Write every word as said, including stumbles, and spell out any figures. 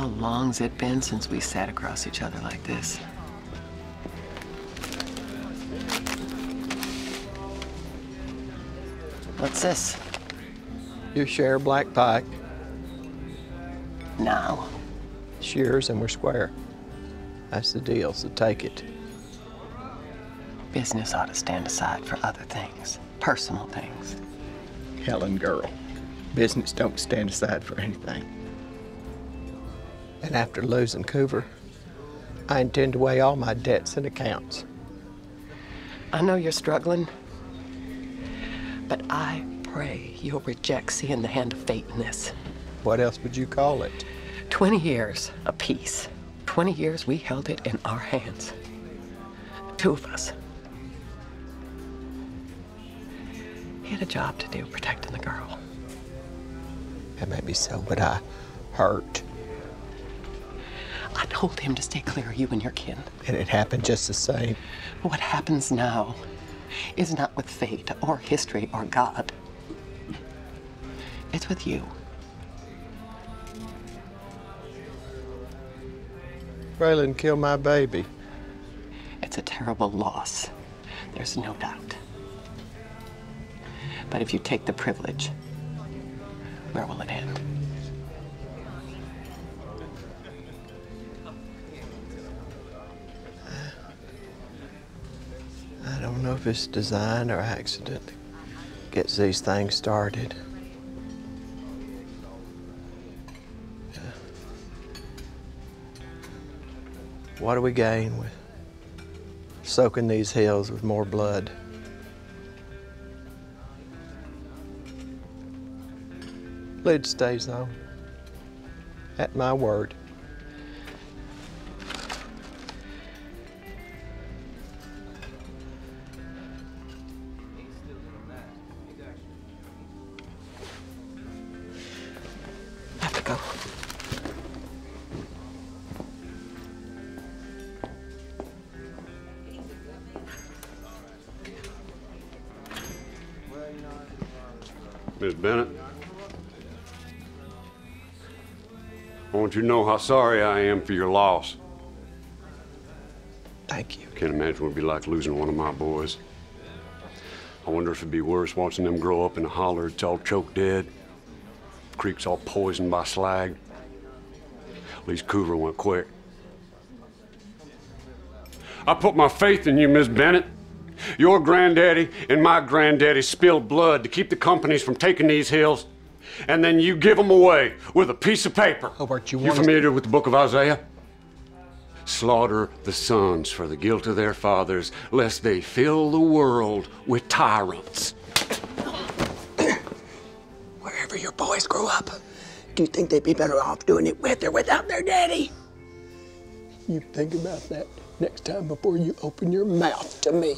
how long's it been since we sat across each other like this? What's this? Your share, Black Pike. No. It's yours and we're square. That's the deal, so take it. Business ought to stand aside for other things, personal things. Helen, girl, business don't stand aside for anything. And after losing Coover, I intend to weigh all my debts and accounts. I know you're struggling, but I pray you'll reject seeing the hand of fate in this. What else would you call it? Twenty years apiece. Twenty years we held it in our hands. Two of us. He had a job to do, protecting the girl. And maybe so, but I hurt. I told him to stay clear of you and your kin. And it happened just the same. What happens now is not with fate or history or God. It's with you. Raylan killed my baby. It's a terrible loss. There's no doubt. But if you take the privilege, where will it end? I don't know if it's design or accident gets these things started. Yeah. What do we gain with soaking these hills with more blood? Lid stays on, at my word. I have to go. Miss Bennett? I want you to know how sorry I am for your loss. Thank you. Can't imagine what it'd be like losing one of my boys. I wonder if it'd be worse watching them grow up in a holler. It's all choked dead. Creek's all poisoned by slag. At least Coover went quick. I put my faith in you, Miss Bennett. Your granddaddy and my granddaddy spilled blood to keep the companies from taking these hills. And then you give them away with a piece of paper. Hobart, you want You familiar to... with the book of Isaiah? Slaughter the sons for the guilt of their fathers, lest they fill the world with tyrants. Wherever your boys grow up, do you think they'd be better off doing it with or without their daddy? You think about that next time before you open your mouth to me.